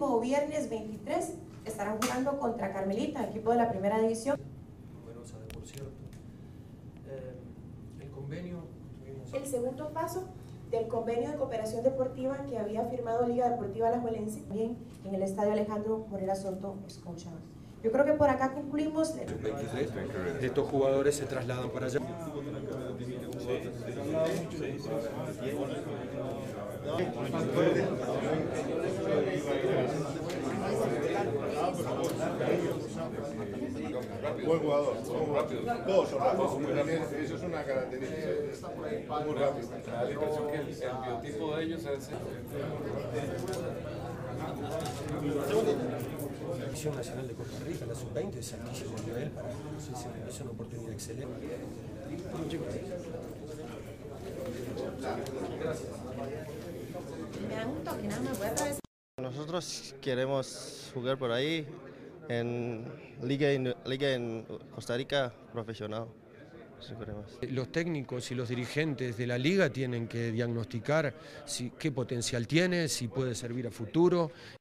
próximo viernes 23 estarán jugando contra Carmelita, equipo de la primera división. Por cierto, el convenio tuvimos... El segundo paso del convenio de cooperación deportiva que había firmado Liga Deportiva Alajuelense, también en el estadio Alejandro Morera Soto, Esconchavas. Yo creo que por acá cumplimos... El 23, estos jugadores se trasladan para allá. Buen jugador, todos son rápidos, eso es una característica. Muy rápido. La impresión que el biotipo de ellos es... La selección nacional de Costa Rica, la sub-20, es altísimo nivel para nosotros, es una oportunidad excelente. Nosotros queremos jugar por ahí en Liga en Costa Rica profesional. Los técnicos y los dirigentes de la liga tienen que diagnosticar qué potencial tiene, si puede servir a futuro.